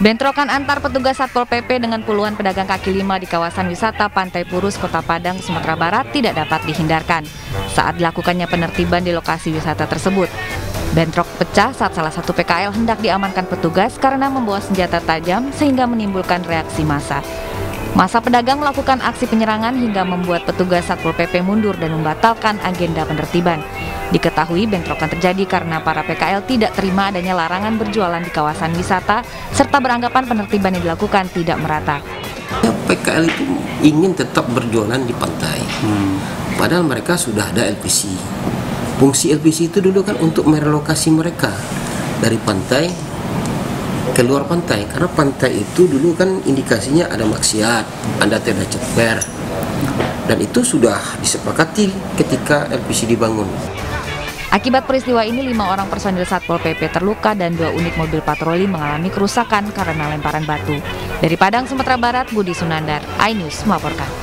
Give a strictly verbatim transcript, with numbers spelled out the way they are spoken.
Bentrokan antar petugas Satpol P P dengan puluhan pedagang kaki lima di kawasan wisata Pantai Purus, Kota Padang, Sumatera Barat tidak dapat dihindarkan saat dilakukannya penertiban di lokasi wisata tersebut. Bentrok pecah saat salah satu P K L hendak diamankan petugas karena membawa senjata tajam sehingga menimbulkan reaksi massa. Massa pedagang melakukan aksi penyerangan hingga membuat petugas Satpol P P mundur dan membatalkan agenda penertiban. Diketahui bentrokan terjadi karena para P K L tidak terima adanya larangan berjualan di kawasan wisata serta beranggapan penertiban yang dilakukan tidak merata. P K L itu ingin tetap berjualan di pantai, hmm. padahal mereka sudah ada L P C. Fungsi L P C itu dulu kan untuk merelokasi mereka dari pantai keluar pantai, karena pantai itu dulu kan indikasinya ada maksiat, ada tenda ceper, dan itu sudah disepakati ketika L P C dibangun. Akibat peristiwa ini, lima orang personil Satpol P P terluka dan dua unit mobil patroli mengalami kerusakan karena lemparan batu. Dari Padang, Sumatera Barat, Budi Sunandar, iNews melaporkan.